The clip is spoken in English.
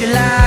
you like.